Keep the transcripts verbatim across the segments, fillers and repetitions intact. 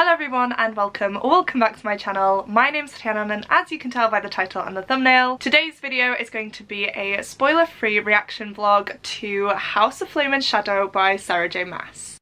Hello everyone and welcome or welcome back to my channel. My name's Rhiannon and as you can tell by the title and the thumbnail, today's video is going to be a spoiler-free reaction vlog to House of Flame and Shadow by Sarah J Maas.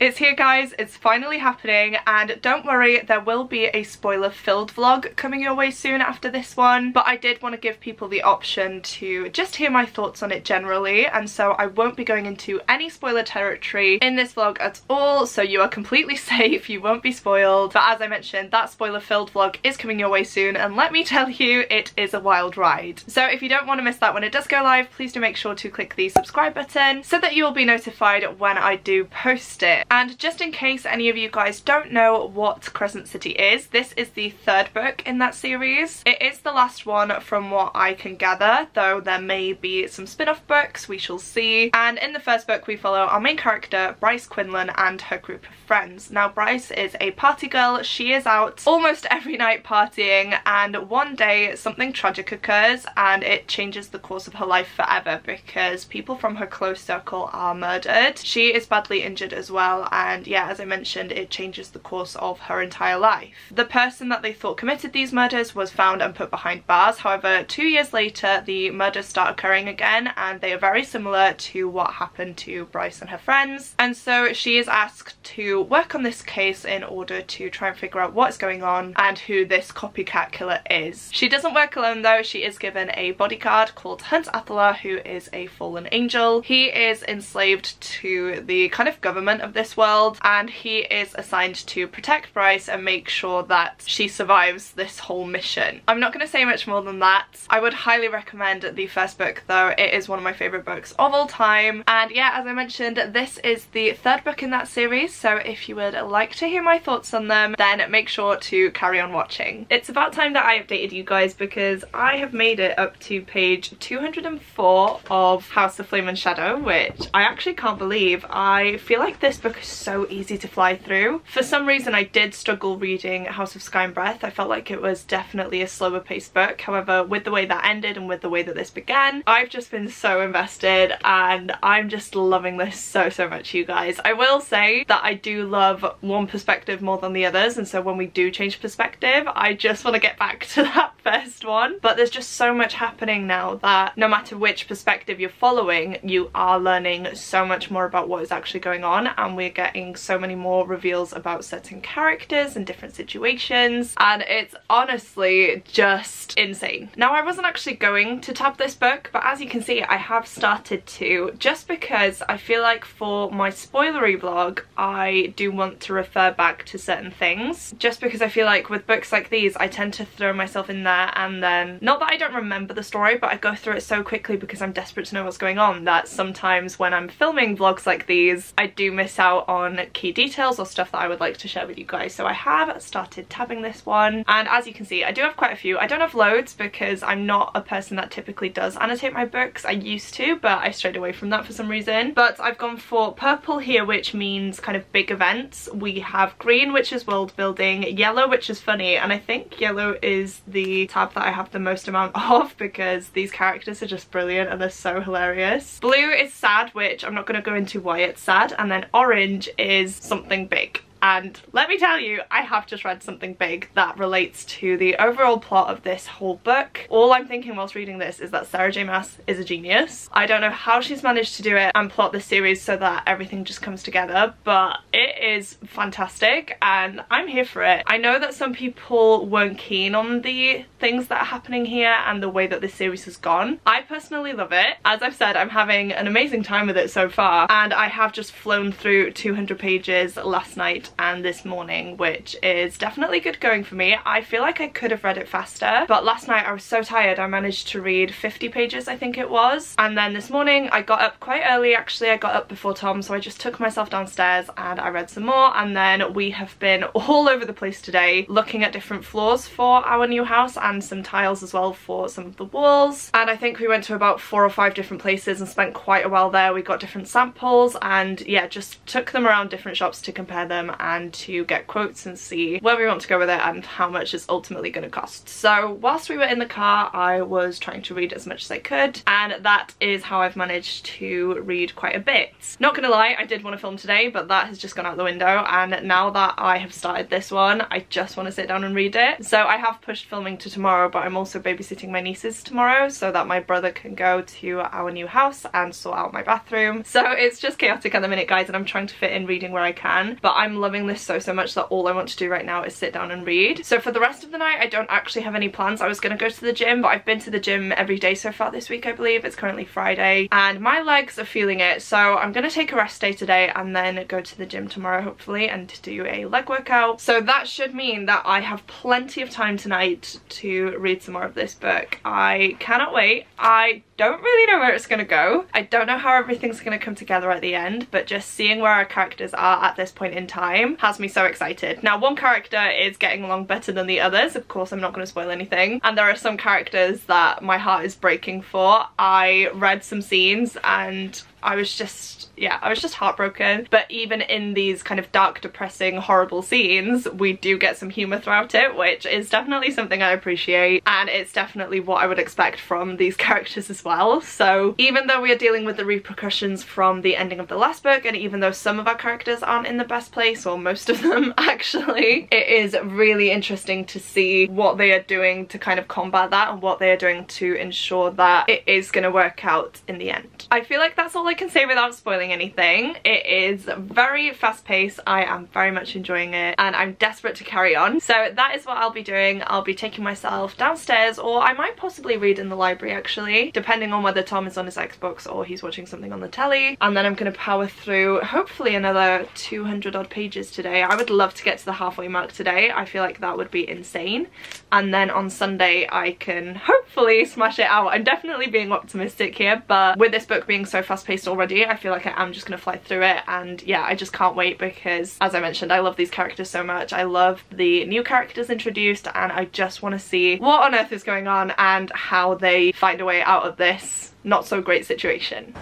It's here guys, it's finally happening, and don't worry, there will be a spoiler filled vlog coming your way soon after this one, but I did want to give people the option to just hear my thoughts on it generally, and so I won't be going into any spoiler territory in this vlog at all, so you are completely safe, you won't be spoiled. But as I mentioned, that spoiler filled vlog is coming your way soon, and let me tell you, it is a wild ride. So if you don't want to miss that when it does go live, please do make sure to click the subscribe button so that you will be notified when I do post it. And just in case any of you guys don't know what Crescent City is, this is the third book in that series. It is the last one from what I can gather, though there may be some spin-off books, we shall see. And in the first book we follow our main character, Bryce Quinlan, and her group of friends. Now Bryce is a party girl, she is out almost every night partying, and one day something tragic occurs and it changes the course of her life forever because people from her close circle are murdered. She is badly injured as well. And yeah, as I mentioned, it changes the course of her entire life. The person that they thought committed these murders was found and put behind bars. However, two years later, the murders start occurring again, and they are very similar to what happened to Bryce and her friends. And so she is asked to work on this case in order to try and figure out what's going on and who this copycat killer is. She doesn't work alone though. She is given a bodyguard called Hunt Athalar, who is a fallen angel. He is enslaved to the kind of government of this world, and he is assigned to protect Bryce and make sure that she survives this whole mission. I'm not going to say much more than that. I would highly recommend the first book though. It is one of my favourite books of all time, and yeah, as I mentioned, this is the third book in that series, so if you would like to hear my thoughts on them, then make sure to carry on watching. It's about time that I updated you guys because I have made it up to page two hundred and four of House of Flame and Shadow, which I actually can't believe. I feel like this book is so easy to fly through. For some reason I did struggle reading House of Sky and Breath. I felt like it was definitely a slower paced book. However, with the way that ended and with the way that this began, I've just been so invested and I'm just loving this so so much, you guys. I will say that I do love one perspective more than the others, and so when we do change perspective I just want to get back to that first one. But there's just so much happening now that no matter which perspective you're following, you are learning so much more about what is actually going on, and we're getting so many more reveals about certain characters and different situations, and it's honestly just insane. Now I wasn't actually going to tab this book, but as you can see I have started to, just because I feel like for my spoilery vlog I do want to refer back to certain things, just because I feel like with books like these I tend to throw myself in there and then, not that I don't remember the story, but I go through it so quickly because I'm desperate to know what's going on that sometimes when I'm filming vlogs like these I do miss out on key details or stuff that I would like to share with you guys. So I have started tabbing this one, and as you can see I do have quite a few. I don't have loads because I'm not a person that typically does annotate my books. I used to, but I strayed away from that for some reason. But I've gone for purple here, which means kind of big events. We have green, which is world building, yellow, which is funny, and I think yellow is the tab that I have the most amount of because these characters are just brilliant and they're so hilarious. Blue is sad, which I'm not going to go into why it's sad, and then orange is something big. And let me tell you, I have just read something big that relates to the overall plot of this whole book. All I'm thinking whilst reading this is that Sarah J Maas is a genius. I don't know how she's managed to do it and plot this series so that everything just comes together, but it is fantastic and I'm here for it. I know that some people weren't keen on the things that are happening here and the way that this series has gone. I personally love it. As I've said, I'm having an amazing time with it so far, and I have just flown through two hundred pages last night and this morning, which is definitely good going for me. I feel like I could have read it faster, but last night I was so tired I managed to read fifty pages I think it was, and then this morning I got up quite early. Actually I got up before Tom, so I just took myself downstairs and I read some more, and then we have been all over the place today looking at different floors for our new house and some tiles as well for some of the walls, and I think we went to about four or five different places and spent quite a while there. We got different samples and yeah, just took them around different shops to compare them, and and to get quotes and see where we want to go with it and how much it's ultimately going to cost. So whilst we were in the car, I was trying to read as much as I could, and that is how I've managed to read quite a bit. Not gonna lie, I did want to film today, but that has just gone out the window, and now that I have started this one, I just want to sit down and read it. So I have pushed filming to tomorrow, but I'm also babysitting my nieces tomorrow so that my brother can go to our new house and sort out my bathroom. So it's just chaotic at the minute, guys, and I'm trying to fit in reading where I can, but I'm loving this so so much that all I want to do right now is sit down and read. So for the rest of the night, I don't actually have any plans. I was gonna go to the gym, but I've been to the gym every day so far this week, I believe. It's currently Friday and my legs are feeling it, so I'm gonna take a rest day today and then go to the gym tomorrow hopefully and to do a leg workout. So that should mean that I have plenty of time tonight to read some more of this book. I cannot wait. I don't really know where it's gonna go. I don't know how everything's gonna come together at the end, but just seeing where our characters are at this point in time has me so excited. Now, one character is getting along better than the others. Of course, I'm not gonna spoil anything. And there are some characters that my heart is breaking for. I read some scenes and I was just, yeah, I was just heartbroken. But even in these kind of dark, depressing, horrible scenes, we do get some humour throughout it, which is definitely something I appreciate, and it's definitely what I would expect from these characters as well. So even though we are dealing with the repercussions from the ending of the last book, and even though some of our characters aren't in the best place, or most of them actually, it is really interesting to see what they are doing to kind of combat that and what they are doing to ensure that it is going to work out in the end. I feel like that's all I can say without spoiling anything. It is very fast-paced. I am very much enjoying it and I'm desperate to carry on. So that is what I'll be doing. I'll be taking myself downstairs, or I might possibly read in the library actually, depending on whether Tom is on his Xbox or he's watching something on the telly. And then I'm going to power through hopefully another two hundred odd pages today. I would love to get to the halfway mark today. I feel like that would be insane. And then on Sunday I can hopefully smash it out. I'm definitely being optimistic here, but with this book being so fast-paced already, I feel like I am just gonna fly through it. And yeah, I just can't wait because, as I mentioned, I love these characters so much. I love the new characters introduced and I just want to see what on earth is going on and how they find a way out of this not so great situation.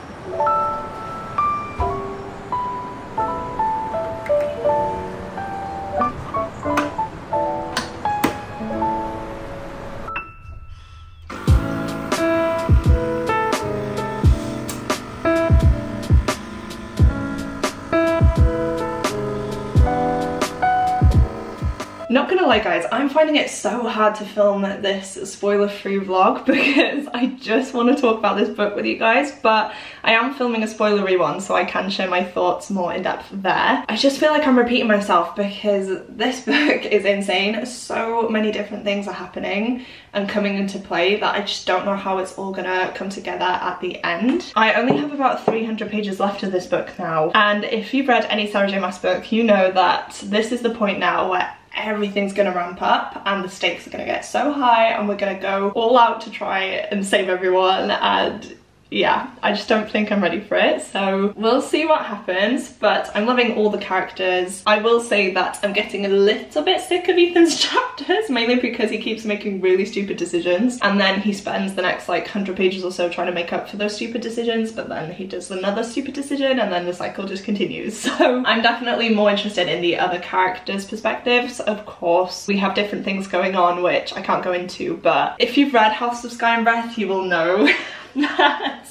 Not gonna lie, guys, I'm finding it so hard to film this spoiler-free vlog because I just want to talk about this book with you guys, but I am filming a spoilery one so I can share my thoughts more in depth there. I just feel like I'm repeating myself because this book is insane. So many different things are happening and coming into play that I just don't know how it's all gonna come together at the end. I only have about three hundred pages left of this book now, and if you've read any Sarah J Maas book, you know that this is the point now where everything's gonna ramp up and the stakes are gonna get so high and we're gonna go all out to try and save everyone, and yeah, I just don't think I'm ready for it, so we'll see what happens. But I'm loving all the characters. I will say that I'm getting a little bit sick of Ethan's chapters, mainly because he keeps making really stupid decisions and then he spends the next like one hundred pages or so trying to make up for those stupid decisions, but then he does another stupid decision and then the cycle just continues. So I'm definitely more interested in the other characters' perspectives. Of course, we have different things going on which I can't go into, but if you've read House of Sky and Breath, you will know that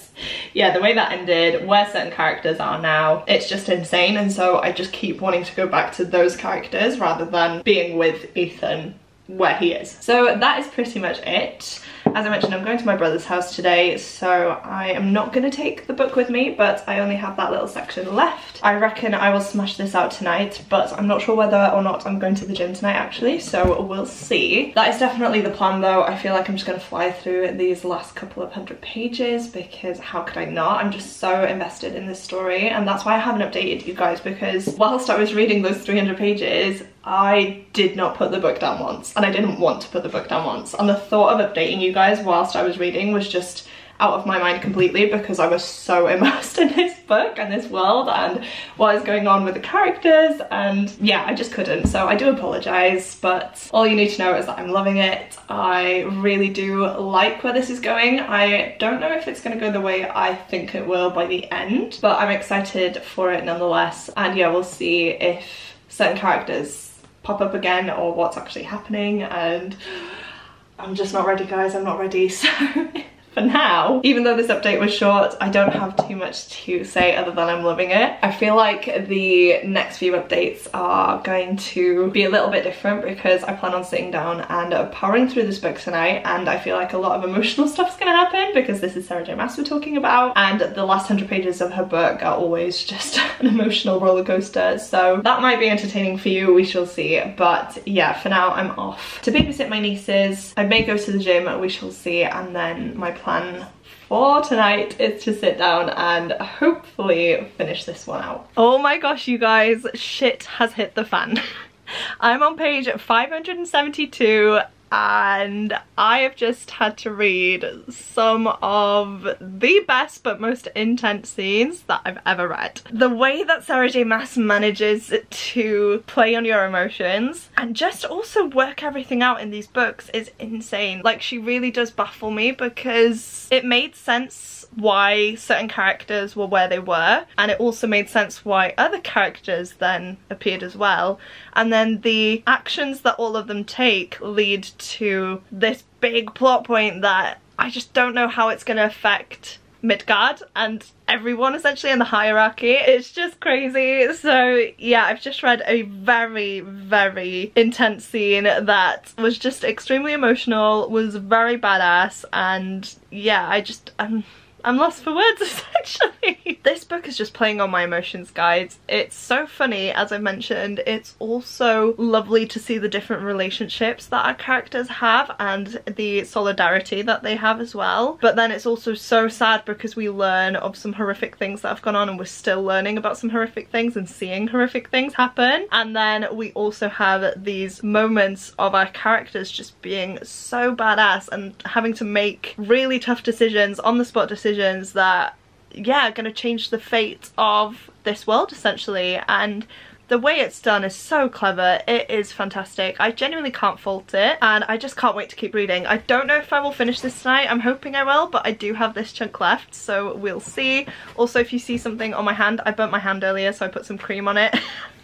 yeah, the way that ended, where certain characters are now, it's just insane. And so I just keep wanting to go back to those characters rather than being with Ethan where he is. So that is pretty much it. As I mentioned, I'm going to my brother's house today, so I am not going to take the book with me, but I only have that little section left. I reckon I will smash this out tonight, but I'm not sure whether or not I'm going to the gym tonight actually, so we'll see. That is definitely the plan though. I feel like I'm just going to fly through these last couple of hundred pages because how could I not? I'm just so invested in this story, and that's why I haven't updated you guys, because whilst I was reading those three hundred pages, I did not put the book down once, and I didn't want to put the book down once, and the thought of updating you guys whilst I was reading was just out of my mind completely because I was so immersed in this book and this world and what is going on with the characters, and yeah, I just couldn't. So I do apologize, but all you need to know is that I'm loving it. I really do like where this is going. I don't know if it's going to go the way I think it will by the end, but I'm excited for it nonetheless, and yeah, we'll see if certain characters pop up again or what's actually happening, and I'm just not ready, guys. I'm not ready. So for now, even though this update was short, I don't have too much to say other than I'm loving it. I feel like the next few updates are going to be a little bit different because I plan on sitting down and powering through this book tonight, and I feel like a lot of emotional stuff's gonna happen because this is Sarah J Maas we're talking about, and the last hundred pages of her book are always just an emotional roller coaster, so that might be entertaining for you, we shall see. But yeah, for now I'm off to babysit my nieces. I may go to the gym, we shall see, and then my plan for tonight is to sit down and hopefully finish this one out. Oh my gosh, you guys, shit has hit the fan. I'm on page five hundred seventy-two and I have just had to read some of the best but most intense scenes that I've ever read. The way that Sarah J Maas manages to play on your emotions and just also work everything out in these books is insane. Like, she really does baffle me because it made sense why certain characters were where they were, and it also made sense why other characters then appeared as well, and then the actions that all of them take lead to this big plot point that I just don't know how it's going to affect Midgard and everyone essentially in the hierarchy. It's just crazy. So yeah, I've just read a very, very intense scene that was just extremely emotional, was very badass, and yeah, I just, um. I'm lost for words, essentially. This book is just playing on my emotions, guys. It's so funny, as I mentioned. It's also lovely to see the different relationships that our characters have and the solidarity that they have as well. But then it's also so sad because we learn of some horrific things that have gone on, and we're still learning about some horrific things and seeing horrific things happen. And then we also have these moments of our characters just being so badass and having to make really tough decisions, on the spot decisions, that yeah are going to change the fate of this world essentially, and the way it's done is so clever. It is fantastic. I genuinely can't fault it, and I just can't wait to keep reading. I don't know if I will finish this tonight. I'm hoping I will, but I do have this chunk left, so we'll see. Also, if you see something on my hand, I burnt my hand earlier, so I put some cream on it.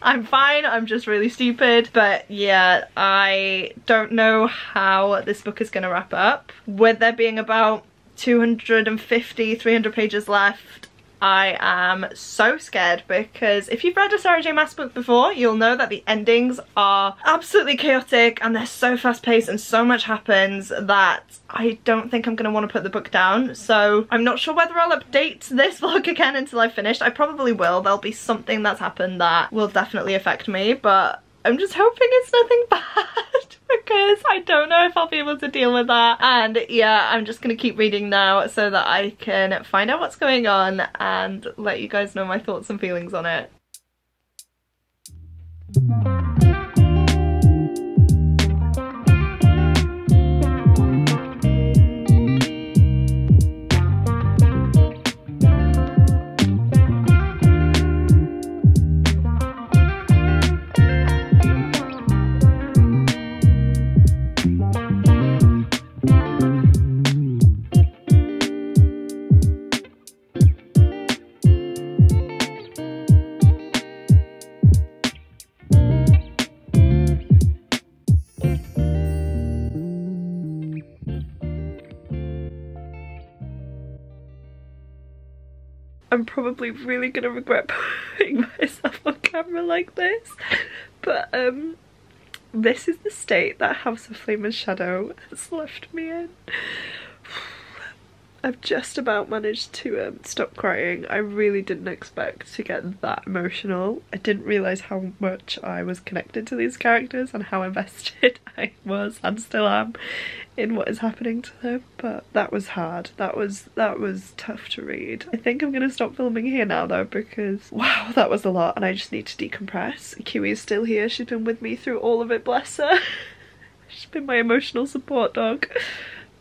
I'm fine, I'm just really stupid. But yeah, I don't know how this book is going to wrap up. With there being about two hundred fifty, three hundred pages left, I am so scared because if you've read a Sarah J Maas book before, you'll know that the endings are absolutely chaotic and they're so fast paced and so much happens that I don't think I'm going to want to put the book down. So I'm not sure whether I'll update this vlog again until I've finished. I probably will. There'll be something that's happened that will definitely affect me, but I'm just hoping it's nothing bad because I don't know if I'll be able to deal with that. And yeah, I'm just going to keep reading now so that I can find out what's going on and let you guys know my thoughts and feelings on it. I'm probably really gonna regret putting myself on camera like this, but um, this is the state that House of Flame and Shadow has left me in. I've just about managed to um, stop crying. I really didn't expect to get that emotional. I didn't realise how much I was connected to these characters and how invested I was and still am in what is happening to them, but that was hard. That was that was tough to read. I think I'm gonna stop filming here now though, because wow, that was a lot and I just need to decompress. Kiwi is still here. She's been with me through all of it, bless her. She's been my emotional support dog.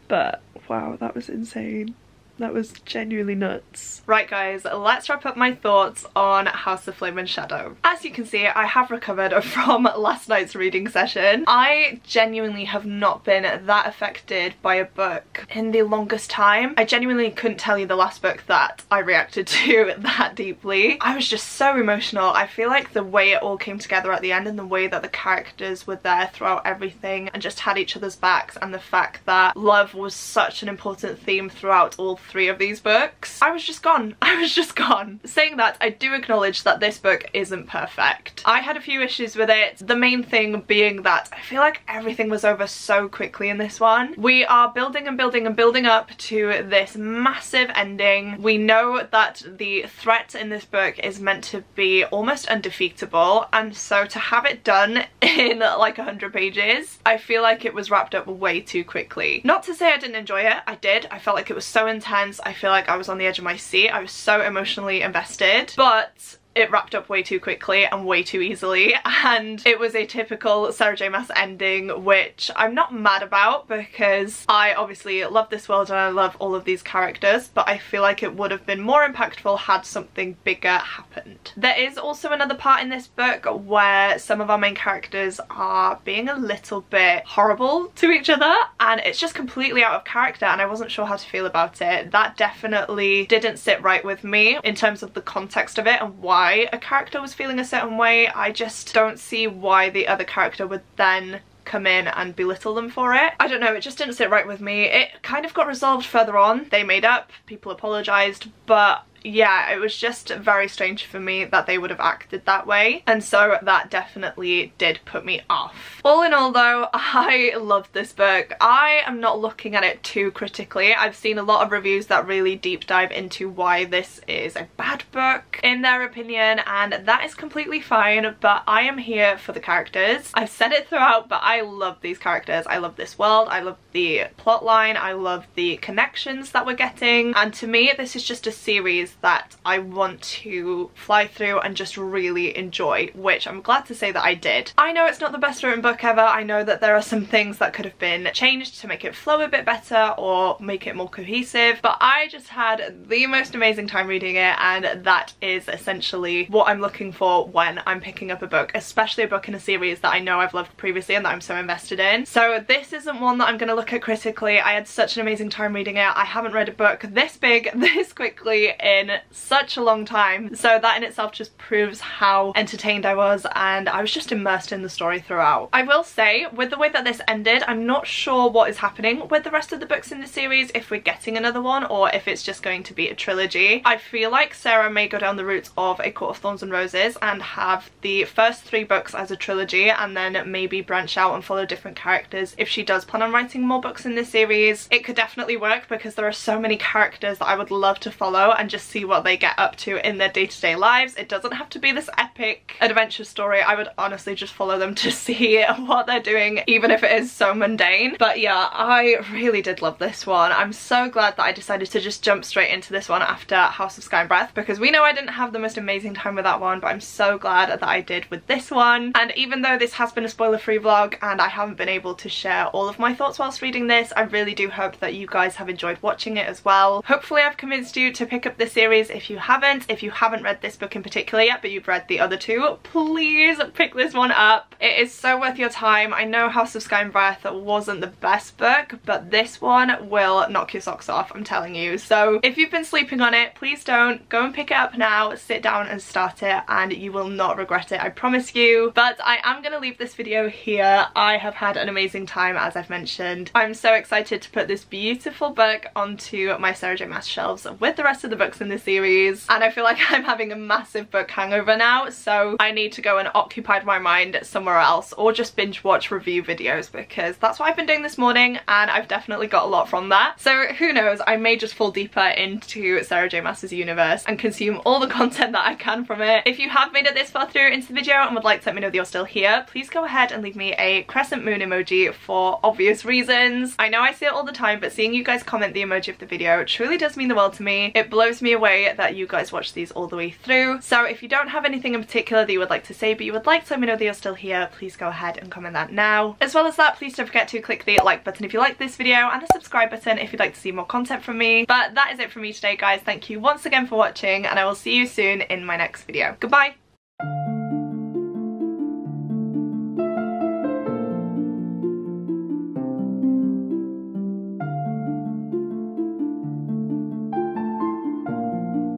But wow, that was insane. That was genuinely nuts. Right guys, let's wrap up my thoughts on House of Flame and Shadow. As you can see, I have recovered from last night's reading session. I genuinely have not been that affected by a book in the longest time. I genuinely couldn't tell you the last book that I reacted to that deeply. I was just so emotional. I feel like the way it all came together at the end and the way that the characters were there throughout everything and just had each other's backs, and the fact that love was such an important theme throughout all three of these books. I was just gone. I was just gone. Saying that, I do acknowledge that this book isn't perfect. I had a few issues with it, the main thing being that I feel like everything was over so quickly in this one. We are building and building and building up to this massive ending. We know that the threat in this book is meant to be almost undefeatable, and so to have it done in like a hundred pages, I feel like it was wrapped up way too quickly. Not to say I didn't enjoy it, I did. I felt like it was so intense, I feel like I was on the edge of my seat, I was so emotionally invested, but it wrapped up way too quickly and way too easily, and it was a typical Sarah J Maas ending, which I'm not mad about because I obviously love this world and I love all of these characters, but I feel like it would have been more impactful had something bigger happened. There is also another part in this book where some of our main characters are being a little bit horrible to each other, and it's just completely out of character, and I wasn't sure how to feel about it. That definitely didn't sit right with me in terms of the context of it and why a character was feeling a certain way. I just don't see why the other character would then come in and belittle them for it. I don't know, it just didn't sit right with me. It kind of got resolved further on. They made up, people apologized, but yeah, it was just very strange for me that they would have acted that way, and so that definitely did put me off. All in all though, I loved this book. I am not looking at it too critically. I've seen a lot of reviews that really deep dive into why this is a bad book in their opinion, and that is completely fine, but I am here for the characters. I've said it throughout, but I love these characters. I love this world, I love the plot line, I love the connections that we're getting, and to me this is just a series that I want to fly through and just really enjoy, which I'm glad to say that I did. I know it's not the best written book ever. I know that there are some things that could have been changed to make it flow a bit better or make it more cohesive, but I just had the most amazing time reading it, and that is essentially what I'm looking for when I'm picking up a book, especially a book in a series that I know I've loved previously and that I'm so invested in. So this isn't one that I'm going to look at critically. I had such an amazing time reading it. I haven't read a book this big, this quickly in In such a long time, so that in itself just proves how entertained I was, and I was just immersed in the story throughout. I will say, with the way that this ended, I'm not sure what is happening with the rest of the books in the series, if we're getting another one or if it's just going to be a trilogy. I feel like Sarah may go down the route of A Court of Thorns and Roses and have the first three books as a trilogy, and then maybe branch out and follow different characters. If she does plan on writing more books in this series, it could definitely work, because there are so many characters that I would love to follow and just see what they get up to in their day-to-day lives. It doesn't have to be this epic adventure story. I would honestly just follow them to see what they're doing, even if it is so mundane. But yeah, I really did love this one. I'm so glad that I decided to just jump straight into this one after House of Sky and Breath, because we know I didn't have the most amazing time with that one, but I'm so glad that I did with this one. And even though this has been a spoiler-free vlog and I haven't been able to share all of my thoughts whilst reading this, I really do hope that you guys have enjoyed watching it as well. Hopefully I've convinced you to pick up this series if you haven't. If you haven't read this book in particular yet, but you've read the other two, please pick this one up. It is so worth your time. I know House of Sky and Breath wasn't the best book, but this one will knock your socks off, I'm telling you. So if you've been sleeping on it, please don't. Go and pick it up now, sit down and start it, and you will not regret it, I promise you. But I am going to leave this video here. I have had an amazing time, as I've mentioned. I'm so excited to put this beautiful book onto my Sarah J Maas shelves with the rest of the books in the series, and I feel like I'm having a massive book hangover now, so I need to go and occupy my mind somewhere else, or just binge watch review videos, because that's what I've been doing this morning, and I've definitely got a lot from that. So who knows, I may just fall deeper into Sarah J Maas's universe and consume all the content that I can from it. If you have made it this far through into the video and would like to let me know that you're still here, please go ahead and leave me a crescent moon emoji for obvious reasons. I know I see it all the time, but seeing you guys comment the emoji of the video truly does mean the world to me. It blows me away that you guys watch these all the way through. So if you don't have anything in particular that you would like to say, but you would like to let me know that you're still here, earlier, please go ahead and comment that now. As well as that, please don't forget to click the like button if you like this video and the subscribe button if you'd like to see more content from me. But that is it from me today, guys. Thank you once again for watching, and I will see you soon in my next video. Goodbye!